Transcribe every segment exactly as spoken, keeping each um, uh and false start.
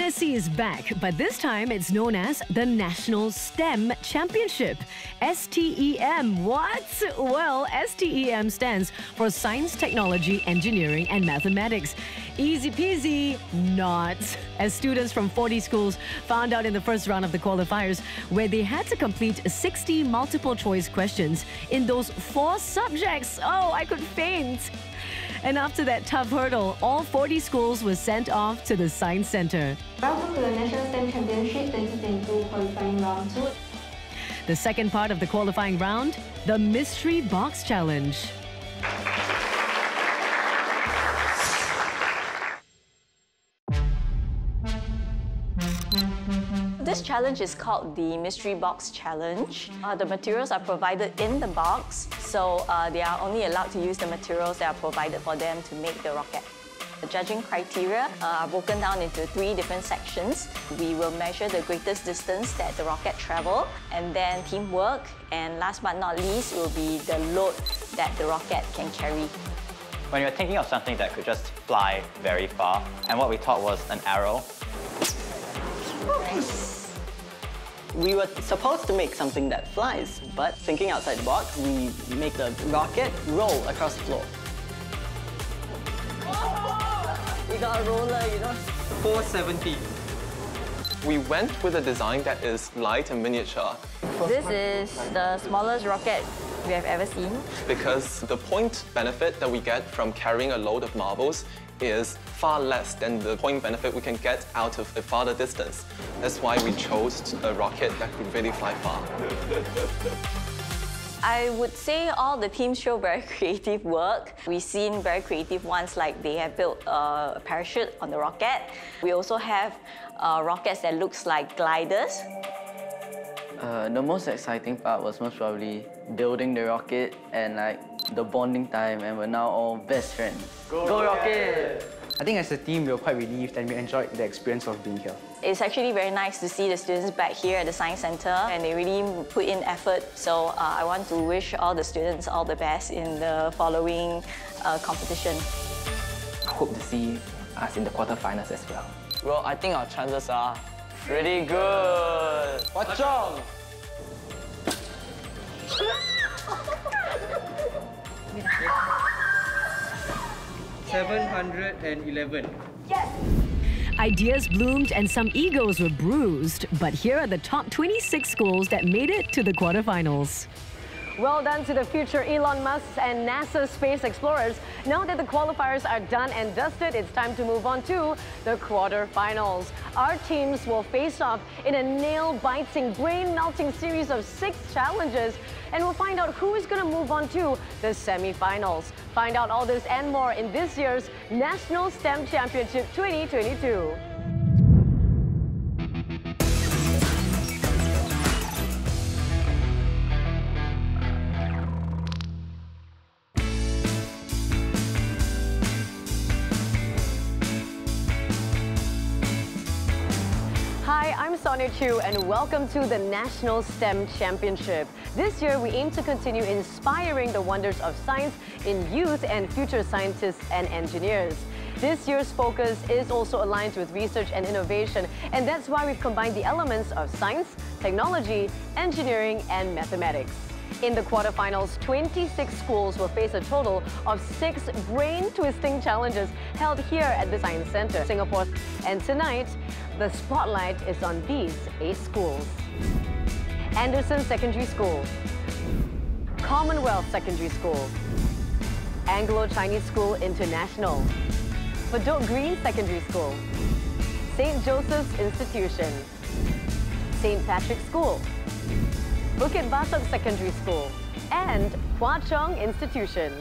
N S C is back, but this time it's known as the National STEM Championship. S T E M, what? Well, S T E M stands for Science, Technology, Engineering and Mathematics. Easy peasy, not. As students from forty schools found out in the first round of the qualifiers, where they had to complete sixty multiple choice questions in those four subjects. Oh, I could faint. And after that tough hurdle, all forty schools were sent off to the Science Centre. Welcome to the National STEM Championship twenty twenty-two qualifying round two. The second part of the qualifying round, the Mystery Box Challenge. This challenge is called the Mystery Box Challenge. Uh, the materials are provided in the box, so uh, they are only allowed to use the materials that are provided for them to make the rocket. The judging criteria uh, are broken down into three different sections. We will measure the greatest distance that the rocket travelled, and then teamwork, and last but not least will be the load that the rocket can carry. When you're thinking of something that could just fly very far, and what we thought was an arrow. Nice. We were supposed to make something that flies, but thinking outside the box, we make the rocket roll across the floor. We got a roller, you know. four seventy. We went with a design that is light and miniature. This is the smallest rocket we have ever seen. Because the point benefit that we get from carrying a load of marbles is far less than the point benefit we can get out of a farther distance. That's why we chose a rocket that could really fly far. I would say all the teams show very creative work. We've seen very creative ones, like they have built a parachute on the rocket. We also have uh, rockets that looks like gliders. Uh, the most exciting part was most probably building the rocket and like the bonding time, and we're now all best friends. Go, Go Rocket! I think as a team, we were quite relieved and we enjoyed the experience of being here. It's actually very nice to see the students back here at the Science Centre, and they really put in effort. So uh, I want to wish all the students all the best in the following uh, competition. I hope to see us in the quarterfinals as well. Well, I think our chances are pretty good. Watch out! seven hundred eleven. Yes! Ideas bloomed and some egos were bruised, but here are the top twenty-six schools that made it to the quarterfinals. Well done to the future Elon Musk's and NASA's space explorers. Now that the qualifiers are done and dusted, it's time to move on to the quarterfinals. Our teams will face off in a nail-biting, brain-melting series of six challenges, and we'll find out who is going to move on to the semi-finals. Find out all this and more in this year's National STEM Championship twenty twenty-two. I'm Sonia Chu and welcome to the National STEM Championship. This year, we aim to continue inspiring the wonders of science in youth and future scientists and engineers. This year's focus is also aligned with research and innovation, and that's why we've combined the elements of science, technology, engineering, and mathematics. In the quarterfinals, twenty-six schools will face a total of six brain-twisting challenges held here at the Science Centre, Singapore. And tonight, the spotlight is on these eight schools. Anderson Secondary School, Commonwealth Secondary School, Anglo-Chinese School International, Bedok Green Secondary School, St Joseph's Institution, St Patrick's School, Bukit Batok Secondary School, and Hwa Chong Institution.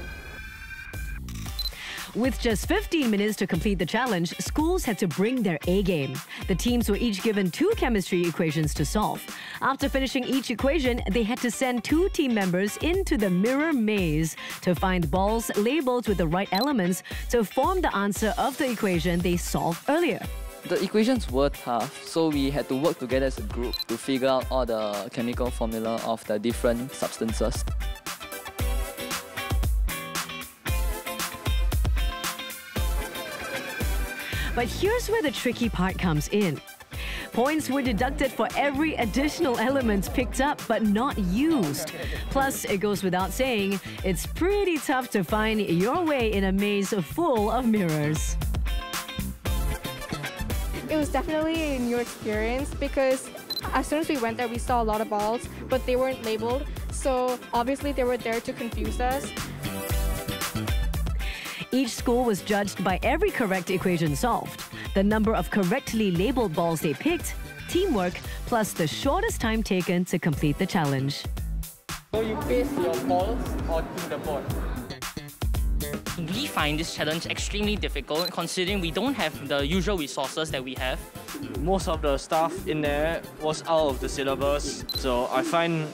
With just fifteen minutes to complete the challenge, schools had to bring their A-game. The teams were each given two chemistry equations to solve. After finishing each equation, they had to send two team members into the mirror maze to find balls labeled with the right elements to form the answer of the equation they solved earlier. The equations were tough, so we had to work together as a group to figure out all the chemical formula of the different substances. But here's where the tricky part comes in. Points were deducted for every additional element picked up but not used. Plus, it goes without saying, it's pretty tough to find your way in a maze full of mirrors. It was definitely a new experience because as soon as we went there, we saw a lot of balls, but they weren't labeled. So obviously they were there to confuse us. Each school was judged by every correct equation solved, the number of correctly labeled balls they picked, teamwork, plus the shortest time taken to complete the challenge. So you paste your balls onto the board. We find this challenge extremely difficult considering we don't have the usual resources that we have. Most of the stuff in there was out of the syllabus, so I find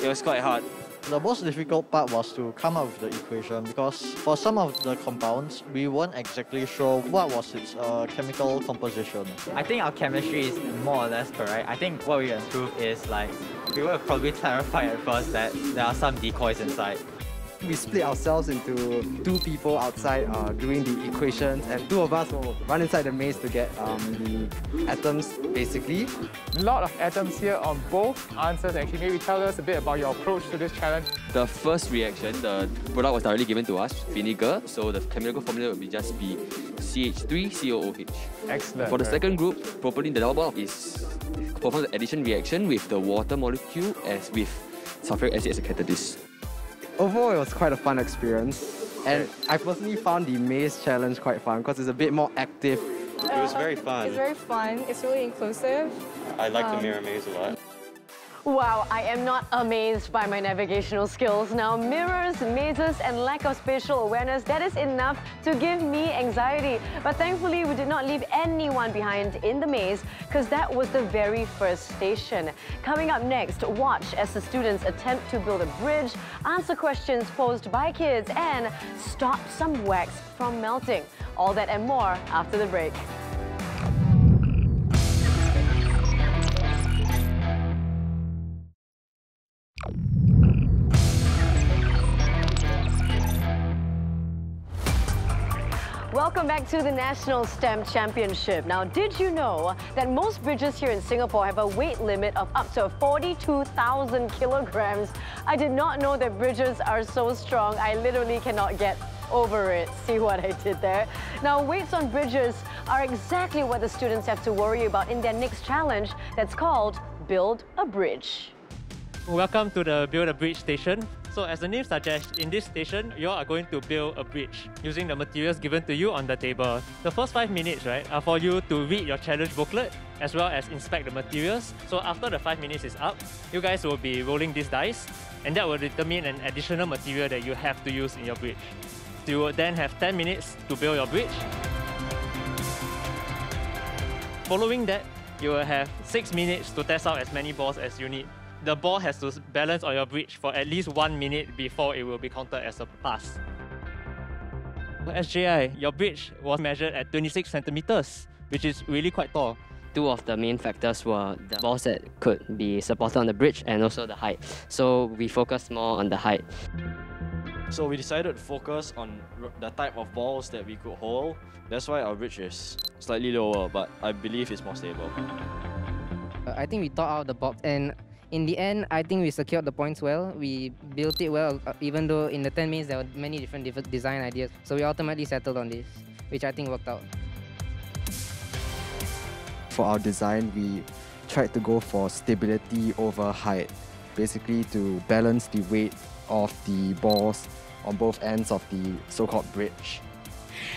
it was quite hard. The most difficult part was to come up with the equation because for some of the compounds, we weren't exactly sure what was its uh, chemical composition. I think our chemistry is more or less correct. I think what we improved is like, we would probably clarify at first that there are some decoys inside. We split ourselves into two people outside uh, doing the equations, and two of us will run inside the maze to get um, the atoms, basically. A lot of atoms here on both answers, actually. Maybe tell us a bit about your approach to this challenge. The first reaction, the product was directly given to us, vinegar, so the chemical formula would be just be C H three C O O H. Excellent. For the second group, propylene, the double bond is perform the addition reaction with the water molecule as with sulfuric acid as a catalyst. Overall, it was quite a fun experience, and I personally found the maze challenge quite fun because it's a bit more active. It was very fun. It's very fun. It's really inclusive. I like um, the mirror maze a lot. Wow, I am not amazed by my navigational skills. Now, mirrors, mazes, and lack of spatial awareness, that is enough to give me anxiety. But thankfully, we did not leave anyone behind in the maze because that was the very first station. Coming up next, watch as the students attempt to build a bridge, answer questions posed by kids, and stop some wax from melting. All that and more after the break. Welcome back to the National STEM Championship. Now, did you know that most bridges here in Singapore have a weight limit of up to forty-two thousand kilograms? I did not know that bridges are so strong. I literally cannot get over it. See what I did there? Now, weights on bridges are exactly what the students have to worry about in their next challenge that's called Build a Bridge. Welcome to the Build a Bridge station. So as the name suggests, in this station, you all are going to build a bridge using the materials given to you on the table. The first five minutes, right, are for you to read your challenge booklet as well as inspect the materials. So after the five minutes is up, you guys will be rolling these dice, and that will determine an additional material that you have to use in your bridge. So you will then have ten minutes to build your bridge. Following that, you will have six minutes to test out as many balls as you need. The ball has to balance on your bridge for at least one minute before it will be counted as a pass. For S J I, your bridge was measured at twenty-six centimeters, which is really quite tall. Two of the main factors were the balls that could be supported on the bridge and also the height. So we focused more on the height. So we decided to focus on the type of balls that we could hold. That's why our bridge is slightly lower, but I believe it's more stable. I think we thought out the box, and in the end, I think we secured the points well. We built it well, even though in the ten minutes there were many different design ideas. So we ultimately settled on this, which I think worked out. For our design, we tried to go for stability over height, basically to balance the weight of the balls on both ends of the so-called bridge.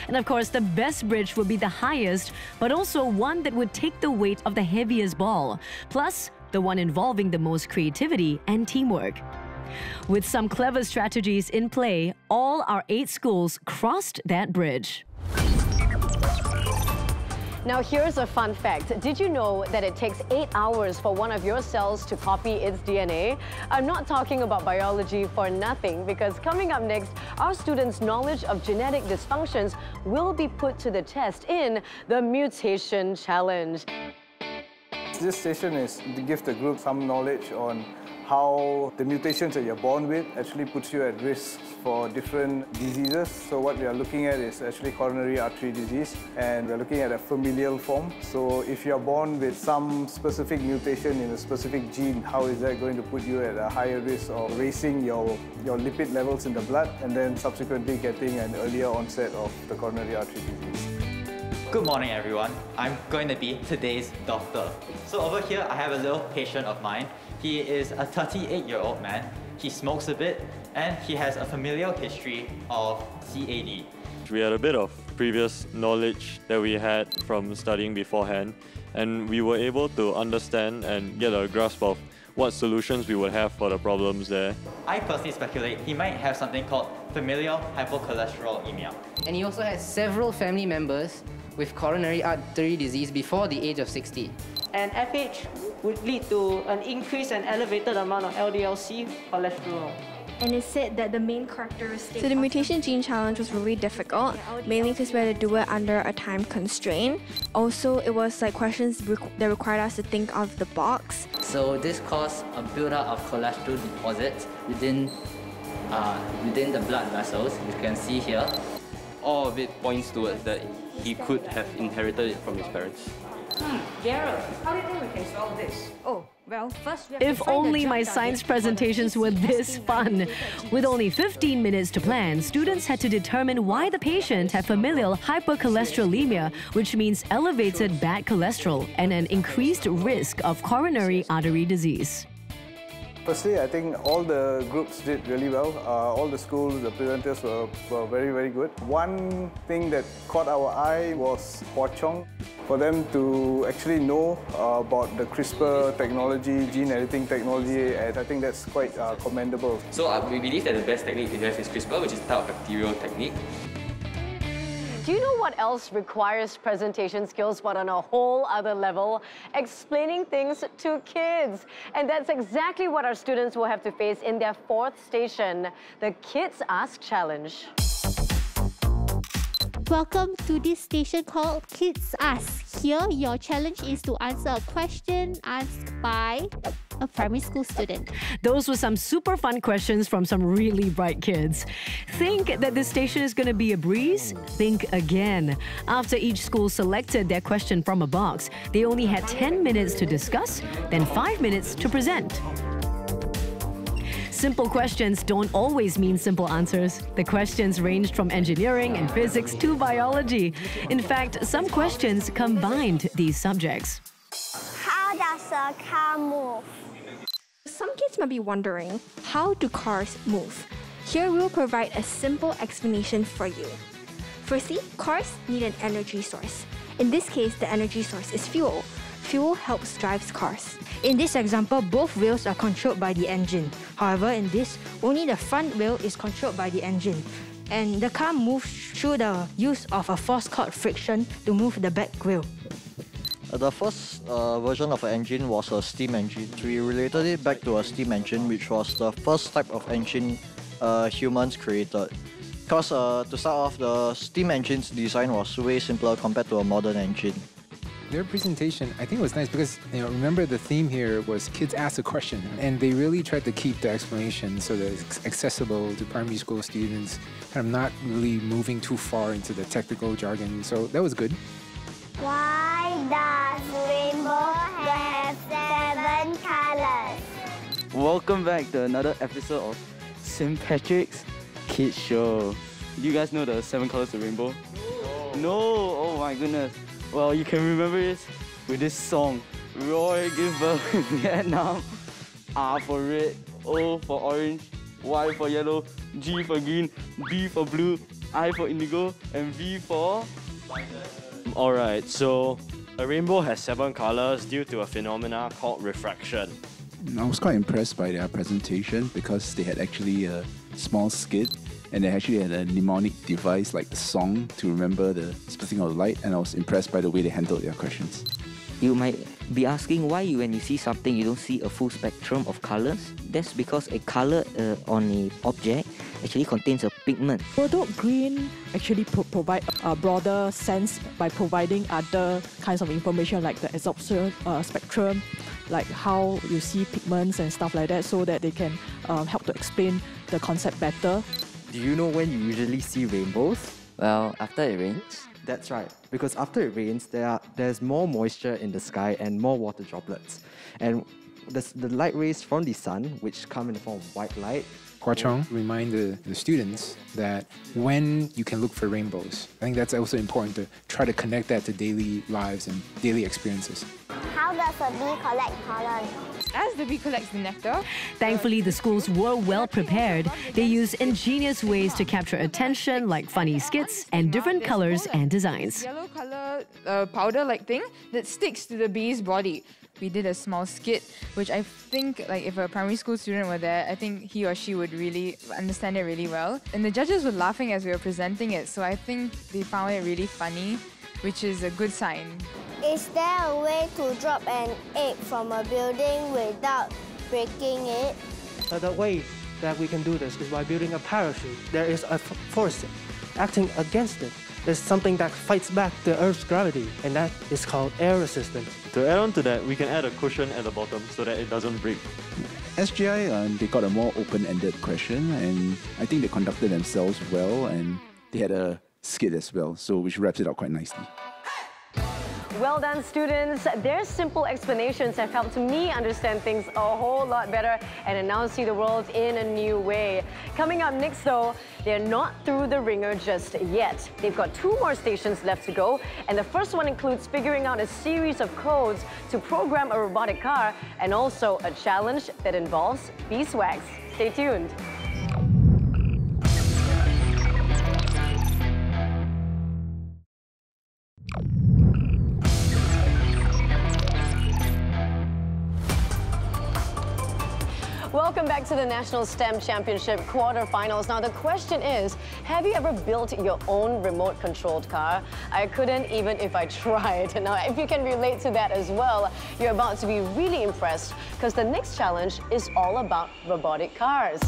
And of course, the best bridge would be the highest, but also one that would take the weight of the heaviest ball. Plus, the one involving the most creativity and teamwork. With some clever strategies in play, all our eight schools crossed that bridge. Now here's a fun fact. Did you know that it takes eight hours for one of your cells to copy its D N A? I'm not talking about biology for nothing, because coming up next, our students' knowledge of genetic dysfunctions will be put to the test in the Mutation Challenge. This session is to give the group some knowledge on how the mutations that you're born with actually puts you at risk for different diseases. So what we are looking at is actually coronary artery disease, and we're looking at a familial form. So if you're born with some specific mutation in a specific gene, how is that going to put you at a higher risk of raising your, your lipid levels in the blood and then subsequently getting an earlier onset of the coronary artery disease? Good morning, everyone. I'm going to be today's doctor. So over here, I have a little patient of mine. He is a thirty-eight-year-old man. He smokes a bit, and he has a familial history of C A D. We had a bit of previous knowledge that we had from studying beforehand, and we were able to understand and get a grasp of what solutions we would have for the problems there. I personally speculate he might have something called familial hypercholesterolemia. And he also had several family members with coronary artery disease before the age of sixty. And F H would lead to an increase and elevated amount of L D L C cholesterol. And it's said that the main characteristic... So the mutation gene challenge was really difficult, mainly because we had to do it under a time constraint. Also, it was like questions that required us to think out of the box. So this caused a buildup of cholesterol deposits within, uh, within the blood vessels, you can see here. All of it points towards that he could have inherited it from his parents. Hmm, Gerald, how do you think we can solve this? Oh, well, first we have if to find only my science presentations were this fun. With only fifteen minutes to plan, students had to determine why the patient had familial hypercholesterolemia, which means elevated bad cholesterol and an increased risk of coronary artery disease. Firstly, I think all the groups did really well. Uh, all the schools, the presenters were, were very, very good. One thing that caught our eye was Hwa Chong. For them to actually know uh, about the CRISPR technology, gene editing technology, and I think that's quite uh, commendable. So uh, we believe that the best technique we have is CRISPR, which is a type of bacterial technique. Do you know what else requires presentation skills but on a whole other level? Explaining things to kids. And that's exactly what our students will have to face in their fourth station, the Kids Ask Challenge. Welcome to this station called Kids Ask. Here, your challenge is to answer a question asked by a primary school student. Those were some super fun questions from some really bright kids. Think that this station is going to be a breeze? Think again. After each school selected their question from a box, they only had ten minutes to discuss, then five minutes to present. Simple questions don't always mean simple answers. The questions ranged from engineering and physics to biology. In fact, some questions combined these subjects. How does a car move? Some kids might be wondering, how do cars move? Here we'll provide a simple explanation for you. Firstly, cars need an energy source. In this case, the energy source is fuel. Fuel helps drive cars. In this example, both wheels are controlled by the engine. However, in this, only the front wheel is controlled by the engine. And the car moves through the use of a force called friction to move the back wheel. The first uh, version of an engine was a steam engine. We related it back to a steam engine, which was the first type of engine uh, humans created. Because uh, to start off, the steam engine's design was way simpler compared to a modern engine. Their presentation, I think it was nice because, you know, remember the theme here was kids ask a question, and they really tried to keep the explanation so that it's accessible to primary school students, kind of not really moving too far into the technical jargon, so that was good. Why does rainbow have seven colors? Welcome back to another episode of St Patrick's Kids Show. You guys know the seven colors of rainbow? No. No, oh my goodness. Well, you can remember this with this song. Roy, give birth in Vietnam. R for red, O for orange, Y for yellow, G for green, B for blue, I for indigo, and V for... Alright, so a rainbow has seven colours due to a phenomena called refraction. I was quite impressed by their presentation because they had actually a small skit, and they actually had a mnemonic device like the song to remember the splitting of the light, and I was impressed by the way they handled their questions. You might be asking why you, when you see something you don't see a full spectrum of colours. That's because a colour uh, on an object actually contains a pigment. Bedok Green actually pro provide a broader sense by providing other kinds of information like the absorption uh, spectrum, like how you see pigments and stuff like that, so that they can um, help to explain the concept better. Do you know when you usually see rainbows? Well, after it rains. That's right, because after it rains, there are, there's more moisture in the sky and more water droplets. And the, the light rays from the sun, which come in the form of white light. Hwa Chong remind the, the students that when you can look for rainbows. I think that's also important to try to connect that to daily lives and daily experiences. How does a bee collect pollen? As the bee collects the nectar. Thankfully, the schools were well prepared. They used ingenious ways to capture attention, like funny skits and different colors and designs. Yellow color uh, powder-like thing that sticks to the bee's body. We did a small skit, which I think, like, if a primary school student were there, I think he or she would really understand it really well. And the judges were laughing as we were presenting it, so I think they found it really funny, which is a good sign. Is there a way to drop an egg from a building without breaking it? So the way that we can do this is by building a parachute. There is a force acting against it. There's something that fights back the Earth's gravity, and that is called air resistance. To add on to that, we can add a cushion at the bottom so that it doesn't break. S G I, um, they got a more open-ended question, and I think they conducted themselves well, and they had a skit as well, so which wraps it up quite nicely. Well done, students. Their simple explanations have helped me understand things a whole lot better and now see the world in a new way. Coming up next, though, they're not through the ringer just yet. They've got two more stations left to go, and the first one includes figuring out a series of codes to program a robotic car and also a challenge that involves beeswax. Stay tuned. Welcome back to the National STEM Championship quarterfinals. Now, the question is, have you ever built your own remote-controlled car? I couldn't even if I tried. Now, if you can relate to that as well, you're about to be really impressed because the next challenge is all about robotic cars.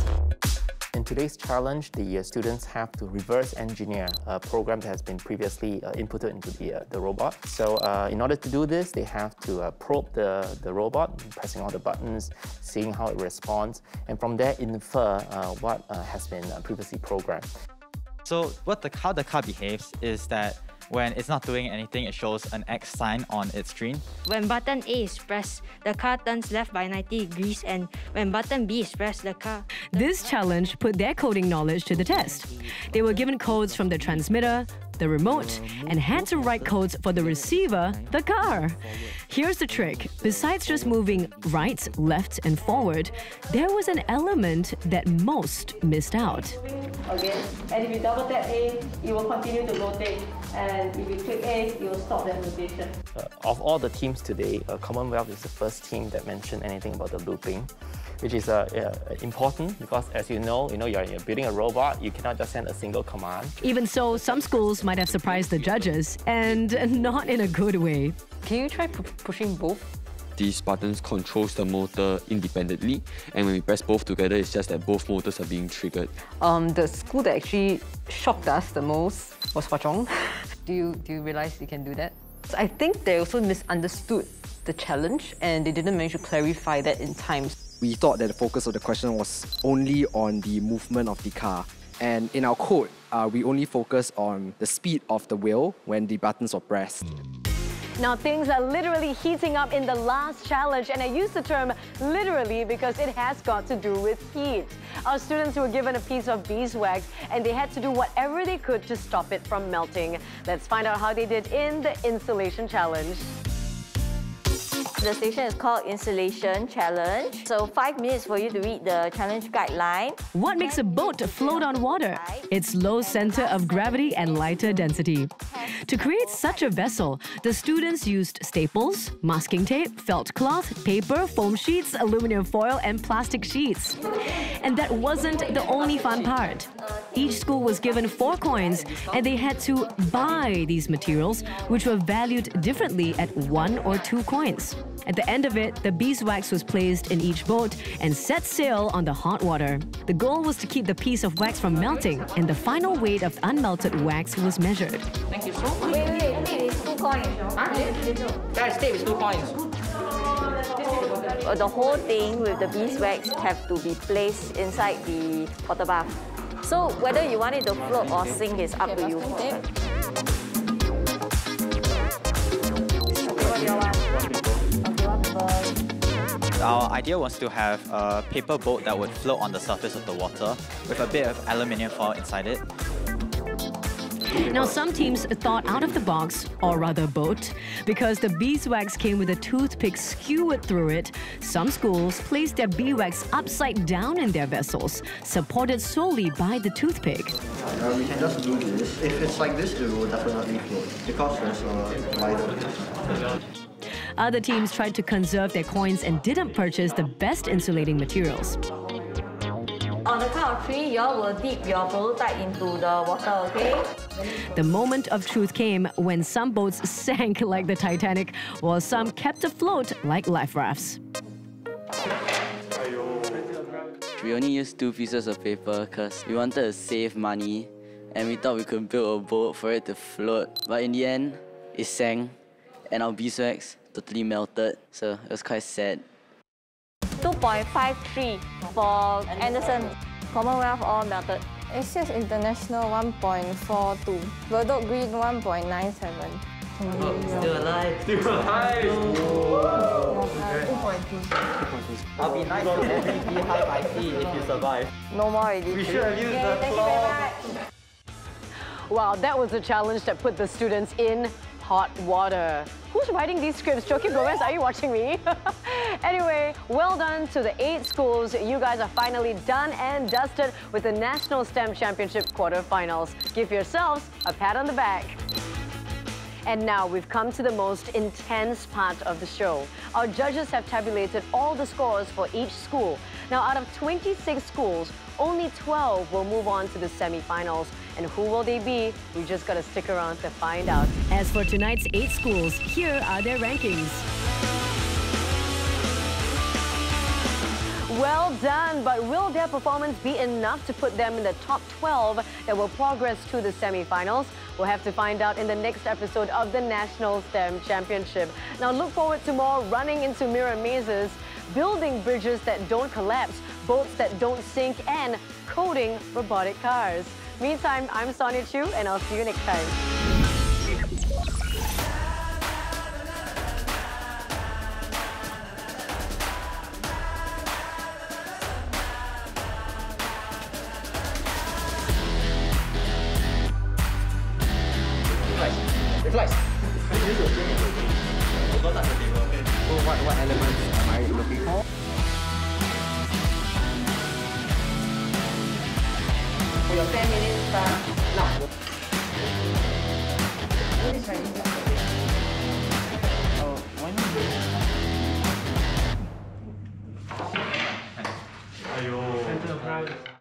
In today's challenge, the uh, students have to reverse engineer a program that has been previously uh, inputted into the, uh, the robot. So uh, in order to do this, they have to uh, probe the, the robot, pressing all the buttons, seeing how it responds, and from there infer uh, what uh, has been uh, previously programmed. So what the, how the car behaves is that when it's not doing anything, it shows an X sign on its screen. When button A is pressed, the car turns left by ninety degrees, and when button B is pressed, the car... This challenge put their coding knowledge to the test. They were given codes from the transmitter, the remote, and had to write codes for the receiver, the car. Here's the trick. Besides just moving right, left, and forward, there was an element that most missed out. Okay. And if you double tap A, it will continue to rotate. And if you click A, you will stop that rotation. Uh, of all the teams today, uh, Commonwealth is the first team that mentioned anything about the looping, which is uh, uh, important because, as you know, you know you're, you're building a robot, you cannot just send a single command. Even so, some schools might have surprised the judges, and not in a good way. Can you try pu pushing both? These buttons controls the motor independently, and when we press both together, it's just that both motors are being triggered. Um, the school that actually shocked us the most was Hwa Chong. Do you, do you realize you can do that? So I think they also misunderstood the challenge, and they didn't manage to clarify that in time. We thought that the focus of the question was only on the movement of the car. And in our code, uh, we only focus on the speed of the wheel when the buttons are pressed. Now, things are literally heating up in the last challenge, and I use the term literally because it has got to do with heat. Our students were given a piece of beeswax, and they had to do whatever they could to stop it from melting. Let's find out how they did in the insulation challenge. The station is called Insulation Challenge. So five minutes for you to read the challenge guideline. What makes a boat float on water? Its low center of gravity and lighter density. To create such a vessel, the students used staples, masking tape, felt cloth, paper, foam sheets, aluminum foil, and plastic sheets. And that wasn't the only fun part. Each school was given four coins, and they had to buy these materials, which were valued differently at one or two coins. At the end of it, the beeswax was placed in each boat and set sail on the hot water. The goal was to keep the piece of wax from melting, and the final weight of unmelted wax was measured. Thank you so much. Wait, wait, wait. Tape is two coins. Huh? Tape is two coins. the whole thing with the beeswax have to be placed inside the water bath. So whether you want it to float or sink is up to you. Our idea was to have a paper boat that would float on the surface of the water with a bit of aluminium foil inside it. Now, some teams thought out of the box, or rather boat, because the beeswax came with a toothpick skewered through it. Some schools placed their beeswax upside down in their vessels, supported solely by the toothpick. Uh, we can just do this. If it's like this, it will definitely float. The coffers are lighter. Other teams tried to conserve their coins and didn't purchase the best insulating materials. On the count of three, you all will dip your prototype into the water, okay? The moment of truth came when some boats sank like the Titanic, while some kept afloat like life rafts. We only used two pieces of paper because we wanted to save money and we thought we could build a boat for it to float. But in the end, it sank and our beeswax totally melted, so it was quite sad. two point five three for Anderson. Commonwealth all melted. S H International one point four two. Bedok Green one point nine seven. Oh, still alive. Still alive. Oh. two point two. I'll be nice to every beehive I see if you survive. No more already. We should have used okay, the floor. Wow, that was a challenge that put the students in hot water. Who's writing these scripts? Joaquim Gomez, are you watching me? Anyway, well done to the eight schools. You guys are finally done and dusted with the National STEM Championship quarterfinals. Give yourselves a pat on the back. And now we've come to the most intense part of the show. Our judges have tabulated all the scores for each school. Now, out of twenty-six schools, only twelve will move on to the semi-finals. And who will they be? We just got to stick around to find out. As for tonight's eight schools, here are their rankings. Well done, but will their performance be enough to put them in the top twelve that will progress to the semi-finals? We'll have to find out in the next episode of the National STEM Championship. Now look forward to more running into mirror mazes, building bridges that don't collapse, boats that don't sink, and coding robotic cars. Meantime, I'm Sonia Chu, and I'll see you next time. Ayo.